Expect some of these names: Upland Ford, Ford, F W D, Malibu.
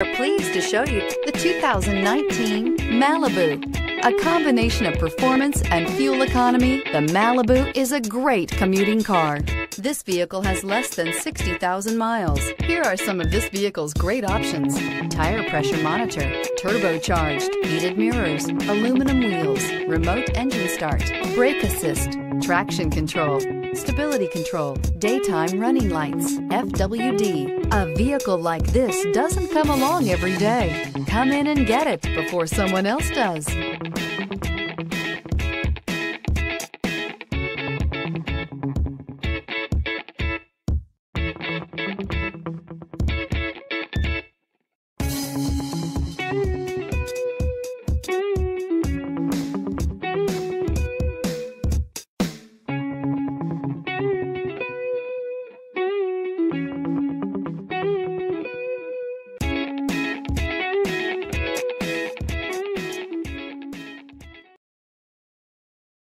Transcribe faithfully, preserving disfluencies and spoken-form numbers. We're pleased to show you the two thousand nineteen Malibu. A combination of performance and fuel economy, the Malibu is a great commuting car. This vehicle has less than sixty thousand miles. Here are some of this vehicle's great options: tire pressure monitor, turbocharged, heated mirrors, aluminum wheels, remote engine start, brake assist, traction control, stability control, daytime running lights, F W D. A vehicle like this doesn't come along every day. Come in and get it before someone else does.